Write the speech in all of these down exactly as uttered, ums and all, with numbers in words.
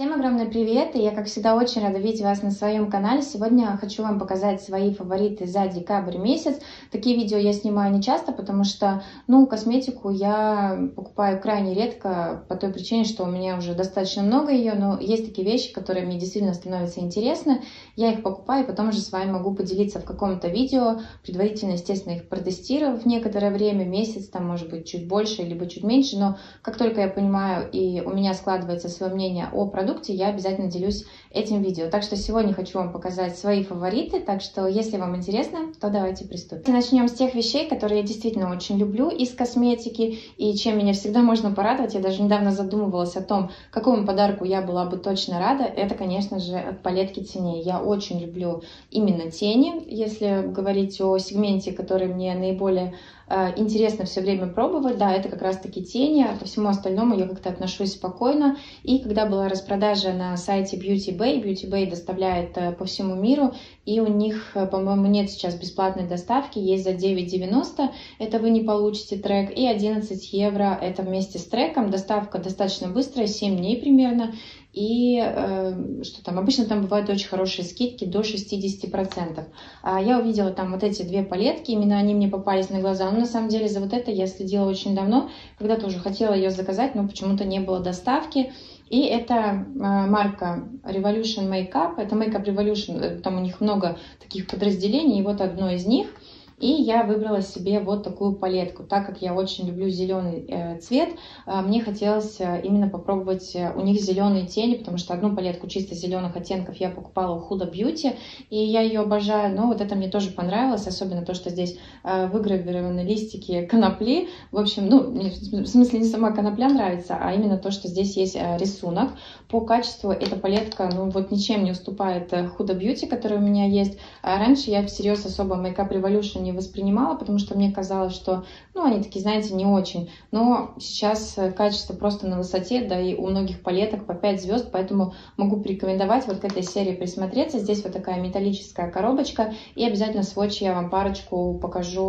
Всем огромный привет, и я, как всегда, очень рада видеть вас на своем канале. Сегодня хочу вам показать свои фавориты за декабрь месяц. Такие видео я снимаю не часто, потому что, ну, косметику я покупаю крайне редко, по той причине, что у меня уже достаточно много ее, но есть такие вещи, которые мне действительно становятся интересны. Я их покупаю, и потом уже с вами могу поделиться в каком-то видео, предварительно, естественно, их протестировав некоторое время, месяц, там, может быть, чуть больше, либо чуть меньше, но как только я понимаю, и у меня складывается свое мнение о продукте, я обязательно делюсь этим видео. Так что сегодня хочу вам показать свои фавориты, так что если вам интересно, то давайте приступим. Начнем с тех вещей, которые я действительно очень люблю из косметики и чем меня всегда можно порадовать. Я даже недавно задумывалась о том, какому подарку я была бы точно рада. Это, конечно же, от палетки теней. Я очень люблю именно тени, если говорить о сегменте, который мне наиболее интересно все время пробовать, да, это как раз таки тени, а ко всему остальному я как-то отношусь спокойно. И когда была распродажа на сайте Beauty Bay, Beauty Bay доставляет по всему миру, и у них, по-моему, нет сейчас бесплатной доставки, есть за девять девяносто, это вы не получите трек, и одиннадцать евро, это вместе с треком, доставка достаточно быстрая, семь дней примерно. И э, что там, обычно там бывают очень хорошие скидки до шестидесяти процентов. А я увидела там вот эти две палетки, именно они мне попались на глаза. Но на самом деле за вот это я следила очень давно, когда-то уже хотела ее заказать, но почему-то не было доставки. И это марка Revolution Makeup, это Makeup Revolution, там у них много таких подразделений, и вот одно из них. И я выбрала себе вот такую палетку. Так как я очень люблю зеленый цвет, мне хотелось именно попробовать у них зеленые тени, потому что одну палетку чисто зеленых оттенков я покупала у Huda Beauty, и я ее обожаю, но вот это мне тоже понравилось, особенно то, что здесь выгравированы листики конопли. В общем, ну, мне, в смысле, не сама конопля нравится, а именно то, что здесь есть рисунок. По качеству эта палетка, ну, вот ничем не уступает Huda Beauty, которая у меня есть. Раньше я всерьез особо Makeup Revolution не воспринимала, потому что мне казалось, что, ну, они такие, знаете, не очень. Но сейчас качество просто на высоте, да и у многих палеток по пять звезд, поэтому могу порекомендовать вот к этой серии присмотреться. Здесь вот такая металлическая коробочка, и обязательно свотч я вам парочку покажу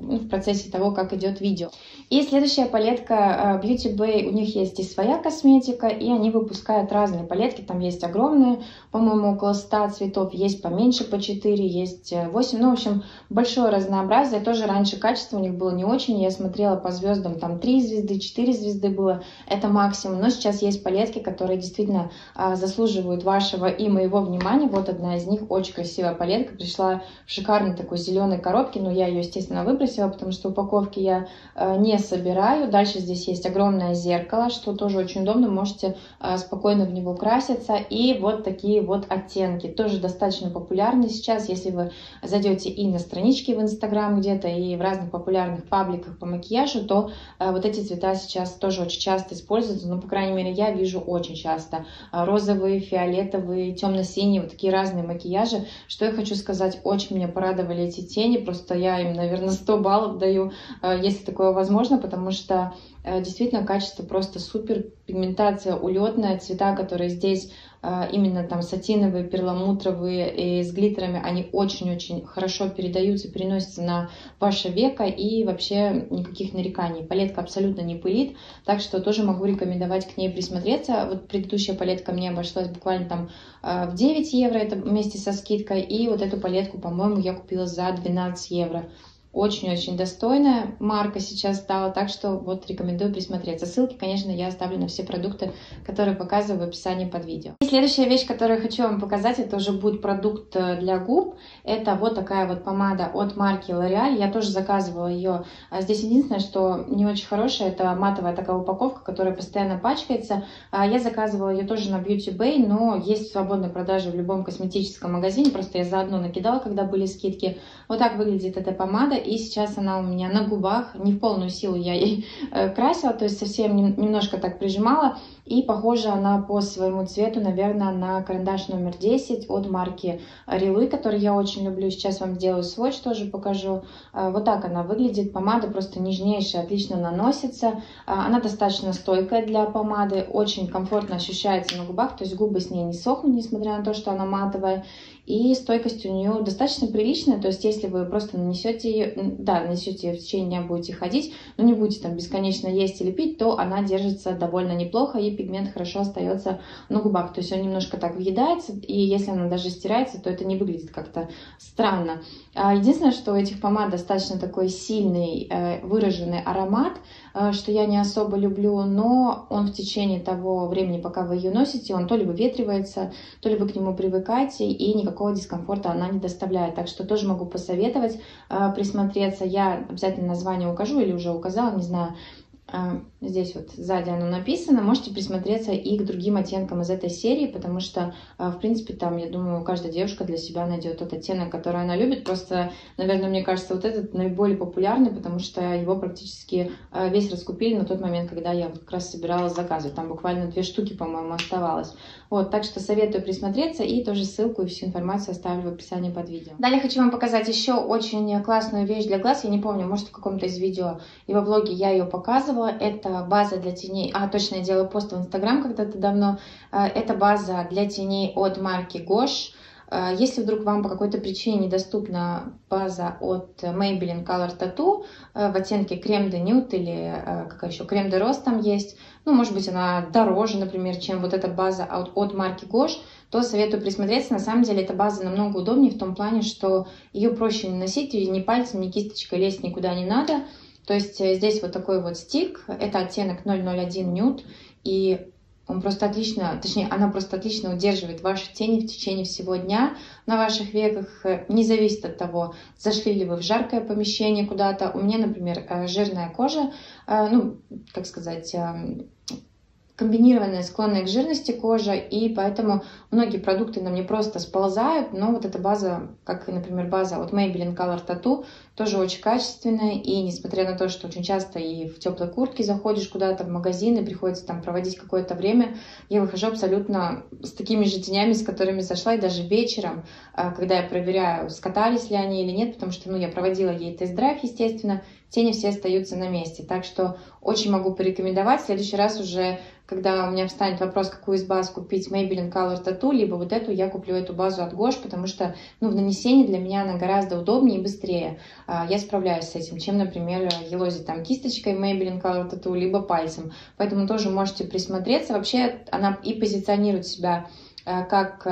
в процессе того, как идет видео. И следующая палетка Beauty Bay, у них есть и своя косметика, и они выпускают разные палетки, там есть огромные, по-моему, около ста цветов, есть поменьше, по четыре, есть восемь, ну, в общем, большое разнообразие. Тоже раньше качество у них было не очень, я смотрела по звездам, там три звезды, четыре звезды было, это максимум, но сейчас есть палетки, которые действительно а, заслуживают вашего и моего внимания. Вот одна из них, очень красивая палетка, пришла в шикарной такой зеленой коробке, но я ее, естественно, выбросила, потому что упаковки я а, не собираю. Дальше здесь есть огромное зеркало, что тоже очень удобно, можете а, спокойно в него краситься, и вот такие вот оттенки, тоже достаточно популярны сейчас, если вы зайдете и на странички в Инстаграм где-то и в разных популярных пабликах по макияжу, то а, вот эти цвета сейчас тоже очень часто используются, ну, по крайней мере, я вижу очень часто а, розовые, фиолетовые, темно-синие, вот такие разные макияжи. Что я хочу сказать, очень меня порадовали эти тени, просто я им, наверное, сто баллов даю, а, если такое возможно, потому что а, действительно качество просто супер, пигментация улетная, цвета, которые здесь именно там сатиновые, перламутровые и с глиттерами, они очень-очень хорошо передаются, переносятся на ваше веко, и вообще никаких нареканий. Палетка абсолютно не пылит, так что тоже могу рекомендовать к ней присмотреться. Вот предыдущая палетка мне обошлась буквально там в девять евро, это вместе со скидкой, и вот эту палетку, по-моему, я купила за двенадцать евро. Очень-очень достойная марка сейчас стала, так что вот рекомендую присмотреться. Ссылки, конечно, я оставлю на все продукты, которые показываю в описании под видео. И следующая вещь, которую я хочу вам показать, это уже будет продукт для губ. Это вот такая вот помада от марки L'Oreal. Я тоже заказывала ее. Здесь единственное, что не очень хорошая, это матовая такая упаковка, которая постоянно пачкается. Я заказывала ее тоже на Beauty Bay, но есть в свободной продаже в любом косметическом магазине. Просто я заодно накидала, когда были скидки. Вот так выглядит эта помада. И сейчас она у меня на губах, не в полную силу я ей красила, то есть совсем немножко так прижимала. И похожа она по своему цвету, наверное, на карандаш номер десять от марки Рилы, который я очень люблю. Сейчас вам сделаю свотч, тоже покажу. Вот так она выглядит. Помада просто нежнейшая, отлично наносится. Она достаточно стойкая для помады, очень комфортно ощущается на губах, то есть губы с ней не сохнут, несмотря на то, что она матовая. И стойкость у нее достаточно приличная, то есть если вы просто нанесете ее, да, нанесете ее в течение дня, будете ходить, но не будете там бесконечно есть или пить, то она держится довольно неплохо, и пигмент хорошо остается на губах, то есть он немножко так въедается, и если она даже стирается, то это не выглядит как-то странно. Единственное, что у этих помад достаточно такой сильный выраженный аромат, что я не особо люблю, но он в течение того времени, пока вы ее носите, он то ли выветривается, то ли вы к нему привыкаете, и никакого дискомфорта она не доставляет. Так что тоже могу посоветовать присмотреться. Я обязательно название укажу или уже указала, не знаю. Здесь вот сзади оно написано. Можете присмотреться и к другим оттенкам из этой серии, потому что, в принципе, там, я думаю, каждая девушка для себя найдет тот оттенок, который она любит. Просто, наверное, мне кажется, вот этот наиболее популярный, потому что его практически весь раскупили на тот момент, когда я как раз собиралась заказывать. Там буквально две штуки, по-моему, оставалось. Вот, так что советую присмотреться, и тоже ссылку и всю информацию оставлю в описании под видео. Далее хочу вам показать еще очень классную вещь для глаз. Я не помню, может, в каком-то из видео и во влоге я ее показывала. Это база для теней, а точно я делала пост в Инстаграм когда-то давно, это база для теней от марки Gosh. Если вдруг вам по какой-то причине недоступна база от Maybelline Color Tattoo в оттенке крем де нюд или какая еще, крем де роз там есть, ну, может быть, она дороже, например, чем вот эта база от, от марки Gosh, то советую присмотреться. На самом деле, эта база намного удобнее в том плане, что ее проще не носить, и ни пальцем, ни кисточкой лезть никуда не надо. То есть здесь вот такой вот стик, это оттенок ноль ноль один нюд, и он просто отлично, точнее, она просто отлично удерживает ваши тени в течение всего дня на ваших веках, не зависит от того, зашли ли вы в жаркое помещение куда-то. У меня, например, жирная кожа, ну, как сказать, комбинированная, склонная к жирности кожа, и поэтому многие продукты на мне просто сползают, но вот эта база, как, например, база от Maybelline Color Tattoo, тоже очень качественная, и несмотря на то, что очень часто и в теплой куртке заходишь куда-то в магазин, и приходится там проводить какое-то время, я выхожу абсолютно с такими же тенями, с которыми зашла, и даже вечером, когда я проверяю, скатались ли они или нет, потому что, ну, я проводила ей тест-драйв, естественно, тени все остаются на месте, так что очень могу порекомендовать. В следующий раз уже, когда у меня встанет вопрос, какую из баз купить, Maybelline Color Tattoo, либо вот эту, я куплю эту базу от Gosh, потому что, ну, в нанесении для меня она гораздо удобнее и быстрее. Я справляюсь с этим, чем, например, елозить там кисточкой Maybelline Color Tattoo, либо пальцем. Поэтому тоже можете присмотреться. Вообще она и позиционирует себя как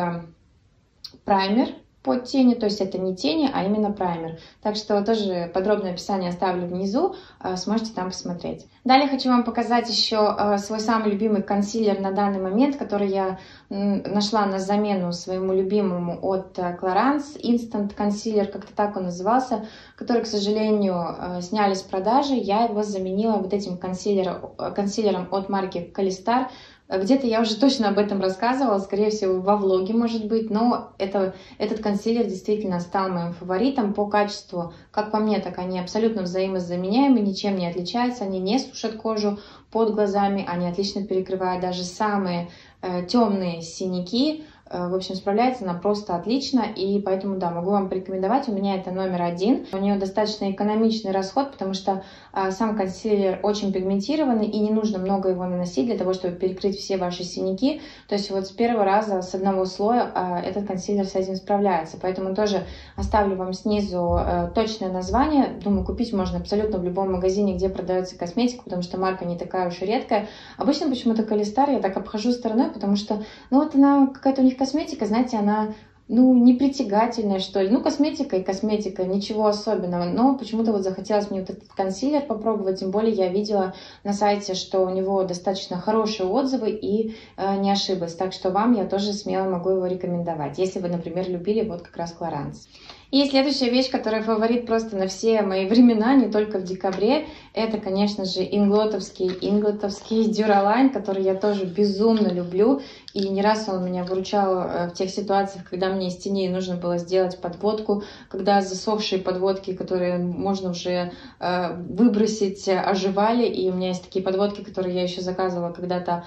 праймер под тени, то есть это не тени, а именно праймер. Так что тоже подробное описание оставлю внизу, сможете там посмотреть. Далее хочу вам показать еще свой самый любимый консилер на данный момент, который я нашла на замену своему любимому от Clarins. Instant консилер, как-то так он назывался, который, к сожалению, сняли с продажи. Я его заменила вот этим консилером, консилером от марки Calistar. Где-то я уже точно об этом рассказывала, скорее всего, во влоге, может быть, но это, этот консилер действительно стал моим фаворитом по качеству. Как по мне, так они абсолютно взаимозаменяемы, ничем не отличаются, они не сушат кожу под глазами, они отлично перекрывают даже самые э, темные синяки. В общем, справляется она просто отлично, и поэтому, да, могу вам порекомендовать. У меня это номер один. У нее достаточно экономичный расход, потому что а, сам консилер очень пигментированный, и не нужно много его наносить для того, чтобы перекрыть все ваши синяки. То есть вот с первого раза, с одного слоя а, этот консилер с этим справляется. Поэтому тоже оставлю вам снизу а, точное название. Думаю, купить можно абсолютно в любом магазине, где продается косметика, потому что марка не такая уж и редкая. Обычно почему-то Calistar я так обхожу стороной, потому что, ну вот она какая-то у них косметика, знаете, она, ну, непритягательная, что ли. Ну, косметика и косметика, ничего особенного. Но почему-то вот захотелось мне вот этот консилер попробовать. Тем более я видела на сайте, что у него достаточно хорошие отзывы и э, не ошиблась. Так что вам я тоже смело могу его рекомендовать, если вы, например, любили вот как раз Clarins. И следующая вещь, которая фаворит просто на все мои времена, не только в декабре, это, конечно же, инглотовский, инглотовский Дюралайн, который я тоже безумно люблю. И не раз он меня выручал в тех ситуациях, когда мне из теней нужно было сделать подводку, когда засохшие подводки, которые можно уже выбросить, оживали. И у меня есть такие подводки, которые я еще заказывала когда-то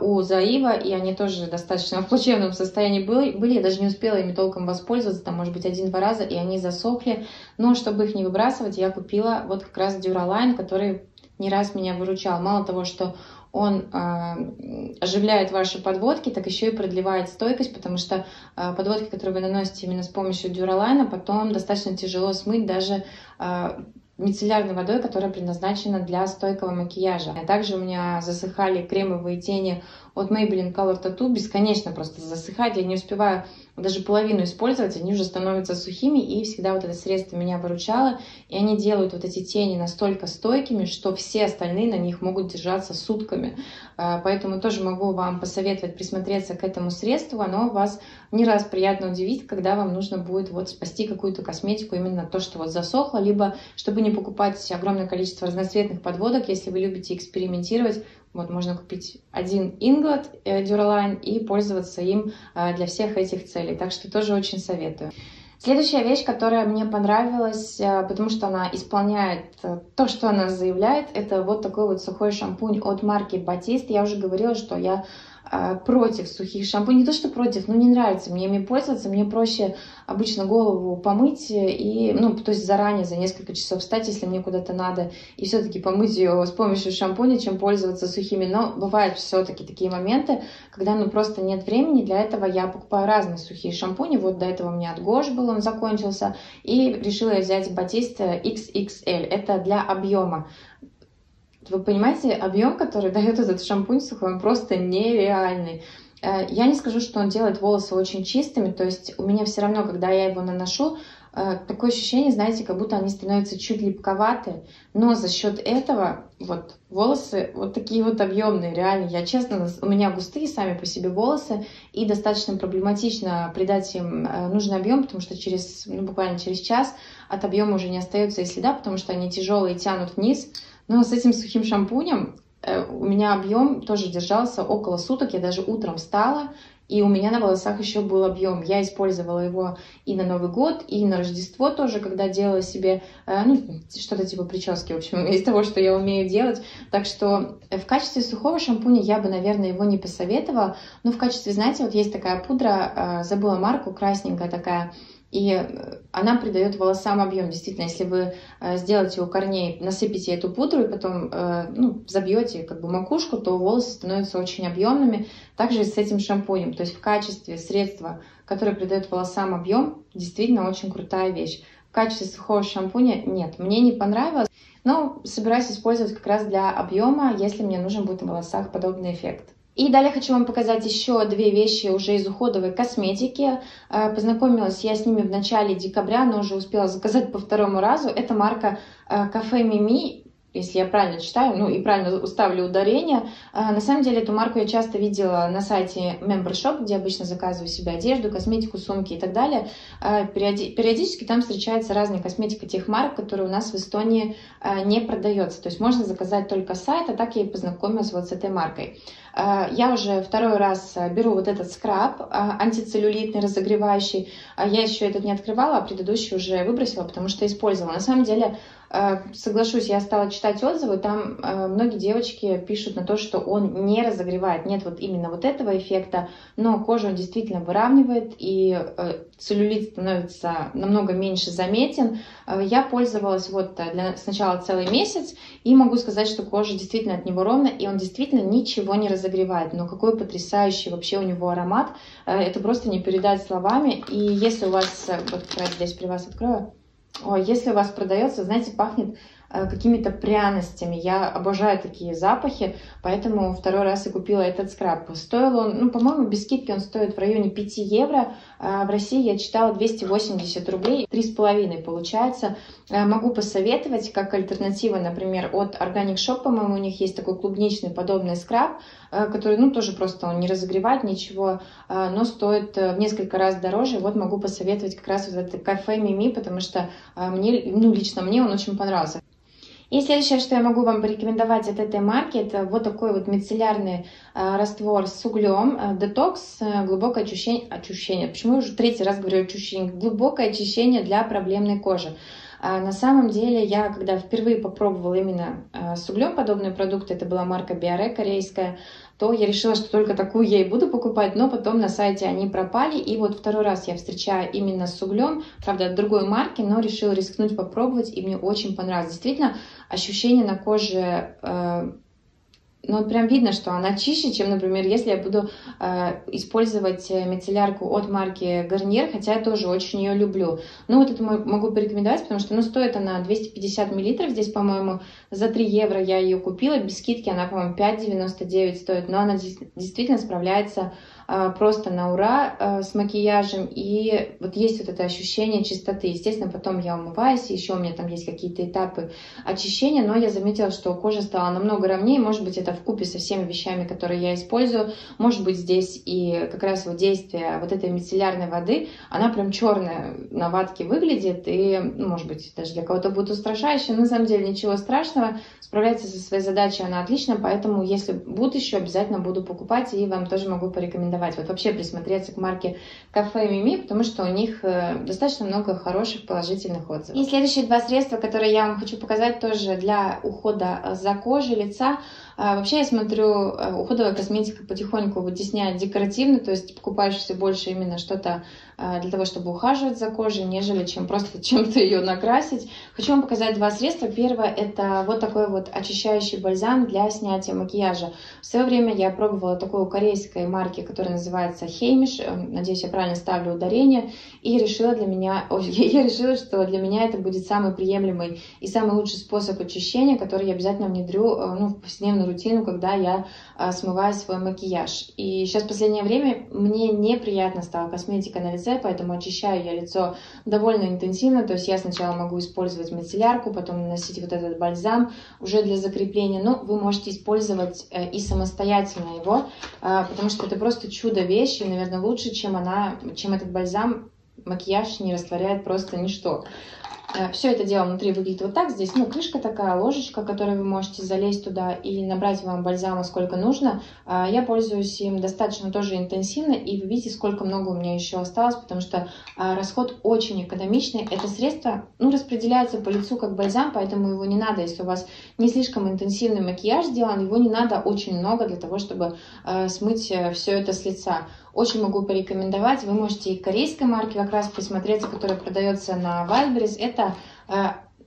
у Заива, и они тоже достаточно в плачевном состоянии были. Я даже не успела ими толком воспользоваться, там, может быть, один-два раза, и они засохли. Но чтобы их не выбрасывать, я купила вот как раз Дюралайн, который не раз меня выручал. Мало того, что он э, оживляет ваши подводки, так еще и продлевает стойкость, потому что э, подводки, которые вы наносите именно с помощью дюралайна, потом достаточно тяжело смыть даже э, мицеллярной водой, которая предназначена для стойкого макияжа. А также у меня засыхали кремовые тени от Maybelline Color Tattoo, бесконечно просто засыхать, я не успеваю даже половину использовать, они уже становятся сухими, и всегда вот это средство меня выручало, и они делают вот эти тени настолько стойкими, что все остальные на них могут держаться сутками. Поэтому тоже могу вам посоветовать присмотреться к этому средству, оно вас не раз приятно удивит, когда вам нужно будет вот спасти какую-то косметику, именно то, что вот засохло, либо чтобы не покупать огромное количество разноцветных подводок, если вы любите экспериментировать. Вот можно купить один Inglot Duraline и пользоваться им для всех этих целей. Так что тоже очень советую. Следующая вещь, которая мне понравилась, потому что она исполняет то, что она заявляет, это вот такой вот сухой шампунь от марки Batiste. Я уже говорила, что я против сухих шампуней. Не то, что против, но не нравится мне ими пользоваться. Мне проще обычно голову помыть, и, ну, то есть заранее, за несколько часов встать, если мне куда-то надо, и все-таки помыть ее с помощью шампуня, чем пользоваться сухими. Но бывают все-таки такие моменты, когда ну, просто нет времени. Для этого я покупаю разные сухие шампуни. Вот до этого у меня от Gosh был, он закончился. И решила я взять Batiste икс икс эль. Это для объема. Вы понимаете, объем, который дает этот шампунь сухой, он просто нереальный. Я не скажу, что он делает волосы очень чистыми, то есть у меня все равно, когда я его наношу, такое ощущение, знаете, как будто они становятся чуть липковатые, но за счет этого вот волосы вот такие вот объемные, реально. Я честно, у меня густые сами по себе волосы, и достаточно проблематично придать им нужный объем, потому что через, ну, буквально через час от объема уже не остается и следа, потому что они тяжелые и тянут вниз. Но с этим сухим шампунем у меня объем тоже держался около суток. Я даже утром встала, и у меня на волосах еще был объем. Я использовала его и на Новый год, и на Рождество тоже, когда делала себе ну, что-то типа прически, в общем, из того, что я умею делать. Так что в качестве сухого шампуня я бы, наверное, его не посоветовала. Но в качестве, знаете, вот есть такая пудра, забыла марку, красненькая такая, и она придает волосам объем. Действительно, если вы сделаете у корней, насыпите эту пудру и потом ну, забьете как бы макушку, то волосы становятся очень объемными. Также и с этим шампунем. То есть в качестве средства, которое придает волосам объем, действительно очень крутая вещь. В качестве сухого шампуня нет, мне не понравилось. Но собираюсь использовать как раз для объема, если мне нужен будет на волосах подобный эффект. И далее хочу вам показать еще две вещи уже из уходовой косметики. Познакомилась я с ними в начале декабря, но уже успела заказать по второму разу. Это марка Cafe Mimi, если я правильно читаю, ну и правильно уставлю ударение. На самом деле эту марку я часто видела на сайте Member Shop, где обычно заказываю себе одежду, косметику, сумки и так далее. Периодически там встречается разная косметика тех марок, которые у нас в Эстонии не продается. То есть можно заказать только сайт, а так я и познакомилась вот с этой маркой. Я уже второй раз беру вот этот скраб антицеллюлитный, разогревающий. Я еще этот не открывала, а предыдущий уже выбросила, потому что использовала. На самом деле, соглашусь, я стала читать отзывы, там многие девочки пишут на то, что он не разогревает. Нет вот именно вот этого эффекта, но кожу он действительно выравнивает, и целлюлит становится намного меньше заметен. Я пользовалась вот для, сначала целый месяц, и могу сказать, что кожа действительно от него ровна, и он действительно ничего не разогревает. Загревает, но какой потрясающий вообще у него аромат, это просто не передать словами. И если у вас, вот здесь при вас открою, о, если у вас продается, знаете, пахнет какими-то пряностями, я обожаю такие запахи, поэтому второй раз и купила этот скраб. Стоил он, ну, по-моему, без скидки он стоит в районе пяти евро, а в России я читала двести восемьдесят рублей, три с половиной получается. Могу посоветовать, как альтернатива, например, от Organic Shop, по-моему, у них есть такой клубничный подобный скраб, который, ну, тоже просто он не разогревает ничего, но стоит в несколько раз дороже. Вот могу посоветовать как раз вот это Cafe Mimi, потому что мне, ну, лично мне он очень понравился. И следующее, что я могу вам порекомендовать от этой марки, это вот такой вот мицеллярный э, раствор с углем, детокс, э, э, глубокое очищение, очищение, почему я уже третий раз говорю очищение, глубокое очищение для проблемной кожи. А на самом деле, я когда впервые попробовала именно э, с углем подобные продукты, это была марка Biore корейская, то я решила, что только такую я и буду покупать, но потом на сайте они пропали, и вот второй раз я встречаю именно с углем, правда, от другой марки, но решила рискнуть попробовать, и мне очень понравилось. Действительно, ощущение на коже э, Ну, вот прям видно, что она чище, чем, например, если я буду э, использовать мицеллярку от марки Garnier, хотя я тоже очень ее люблю. Ну, вот это могу порекомендовать, потому что, ну, стоит она двести пятьдесят миллилитров, здесь, по-моему, за три евро я ее купила, без скидки она, по-моему, пять девяносто девять стоит, но она действительно справляется э, просто на ура э, с макияжем, и вот есть вот это ощущение чистоты. Естественно, потом я умываюсь, и еще у меня там есть какие-то этапы очищения, но я заметила, что кожа стала намного ровнее, может быть, это вкупе со всеми вещами, которые я использую. Может быть, здесь и как раз вот действие вот этой мицеллярной воды, она прям черная на ватке выглядит, и, ну, может быть, даже для кого-то будет устрашающе, но на самом деле ничего страшного, справляется со своей задачей она отлично, поэтому если будут еще, обязательно буду покупать, и вам тоже могу порекомендовать. Вот вообще присмотреться к марке Cafe Mimi, потому что у них достаточно много хороших положительных отзывов. И следующие два средства, которые я вам хочу показать, тоже для ухода за кожей лица. Вообще, я смотрю, уходовая косметика потихоньку вытесняет декоративно, то есть покупаешь все больше именно что-то для того, чтобы ухаживать за кожей, нежели чем просто чем-то ее накрасить. Хочу вам показать два средства. Первое – это вот такой вот очищающий бальзам для снятия макияжа. В свое время я пробовала такой у корейской марки, которая называется Heimish, надеюсь, я правильно ставлю ударение, и решила для меня, я решила, что для меня это будет самый приемлемый и самый лучший способ очищения, который я обязательно внедрю, ну, в повседневную рутину, когда я а, смываю свой макияж. И сейчас в последнее время мне неприятно стала косметика на лице, поэтому очищаю я лицо довольно интенсивно, то есть я сначала могу использовать мицеллярку, потом наносить вот этот бальзам уже для закрепления, но вы можете использовать э, и самостоятельно его, э, потому что это просто чудо-вещь, и, наверное, лучше, чем, она, чем этот бальзам, макияж не растворяет просто ничто. Все это дело внутри выглядит вот так. Здесь, ну, крышка такая, ложечка, которой вы можете залезть туда и набрать вам бальзама сколько нужно. Я пользуюсь им достаточно тоже интенсивно, и вы видите, сколько много у меня еще осталось, потому что расход очень экономичный. Это средство, ну, распределяется по лицу как бальзам, поэтому его не надо, если у вас не слишком интенсивный макияж сделан, его не надо очень много для того, чтобы смыть все это с лица. Очень могу порекомендовать. Вы можете и корейской марки как раз присмотреться, которая продается на Wildberries. Это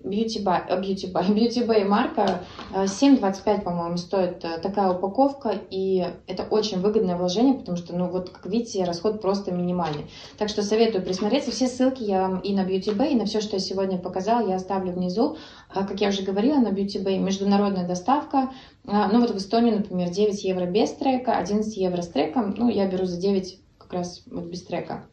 Beauty Bay, Beauty Bay, Beauty Bay марка, семь двадцать пять, по-моему, стоит такая упаковка, и это очень выгодное вложение, потому что, ну вот, как видите, расход просто минимальный. Так что советую присмотреться. Все ссылки я вам и на Beauty Bay, и на все, что я сегодня показала, я оставлю внизу. Как я уже говорила, на Beauty Bay международная доставка. Ну вот в Эстонии, например, девять евро без трека, одиннадцать евро с треком. Ну, я беру за девять как раз вот без трека.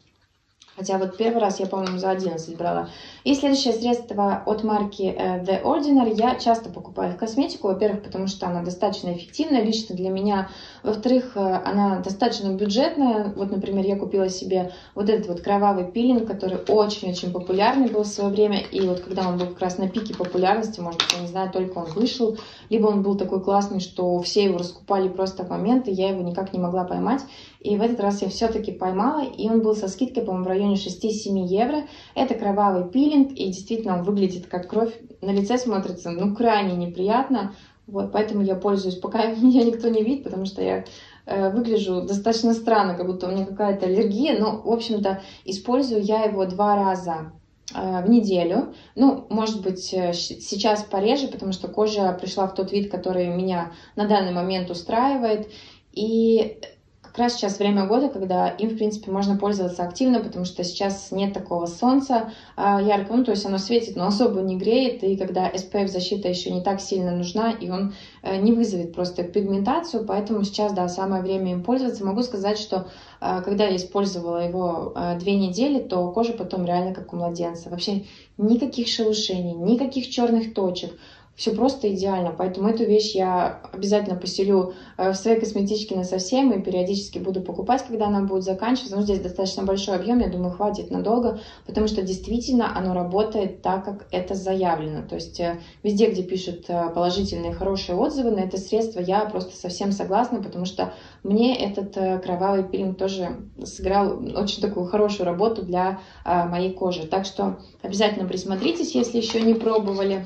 Хотя вот первый раз я, по-моему, за одиннадцать брала. И следующее средство от марки The Ordinary. Я часто покупаю их косметику. Во-первых, потому что она достаточно эффективная лично для меня. Во-вторых, она достаточно бюджетная. Вот, например, я купила себе вот этот вот кровавый пилинг, который очень-очень популярный был в свое время. И вот когда он был как раз на пике популярности, может быть, я не знаю, только он вышел, либо он был такой классный, что все его раскупали просто в момент, и я его никак не могла поймать. И в этот раз я все-таки поймала, и он был со скидкой, по-моему, в районе шести-семи евро. Это кровавый пилинг, и действительно он выглядит как кровь. На лице смотрится, ну, крайне неприятно. Вот, поэтому я пользуюсь, пока меня никто не видит, потому что я э, выгляжу достаточно странно, как будто у меня какая-то аллергия. Но, в общем-то, использую я его два раза в неделю. Ну, может быть, сейчас пореже, потому что кожа пришла в тот вид, который меня на данный момент устраивает. И как раз сейчас время года, когда им, в принципе, можно пользоваться активно, потому что сейчас нет такого солнца э, яркого, ну, то есть оно светит, но особо не греет, и когда эс пэ эф-защита еще не так сильно нужна, и он э, не вызовет просто пигментацию, поэтому сейчас, да, самое время им пользоваться. Могу сказать, что э, когда я использовала его э, две недели, то кожа потом реально как у младенца. Вообще никаких шелушений, никаких черных точек. Все просто идеально, поэтому эту вещь я обязательно поселю в своей косметичке на совсем и периодически буду покупать, когда она будет заканчиваться. Но здесь достаточно большой объем, я думаю, хватит надолго, потому что действительно оно работает так, как это заявлено. То есть везде, где пишут положительные, хорошие отзывы на это средство, я просто совсем согласна, потому что мне этот кровавый пилинг тоже сыграл очень такую хорошую работу для моей кожи. Так что обязательно присмотритесь, если еще не пробовали.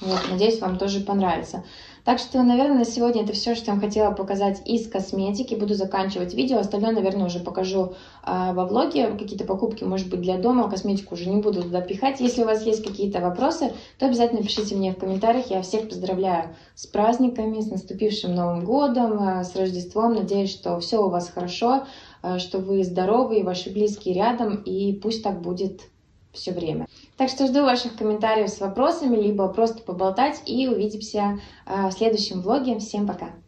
Вот, надеюсь, вам тоже понравится. Так что, наверное, на сегодня это все, что я вам хотела показать из косметики. Буду заканчивать видео. Остальное, наверное, уже покажу э, во влоге. Какие-то покупки, может быть, для дома. Косметику уже не буду туда пихать. Если у вас есть какие-то вопросы, то обязательно пишите мне в комментариях. Я всех поздравляю с праздниками, с наступившим Новым годом, э, с Рождеством. Надеюсь, что все у вас хорошо, э, что вы здоровы и ваши близкие рядом. И пусть так будет все время. Так что жду ваших комментариев с вопросами, либо просто поболтать, и увидимся в следующем влоге. Всем пока!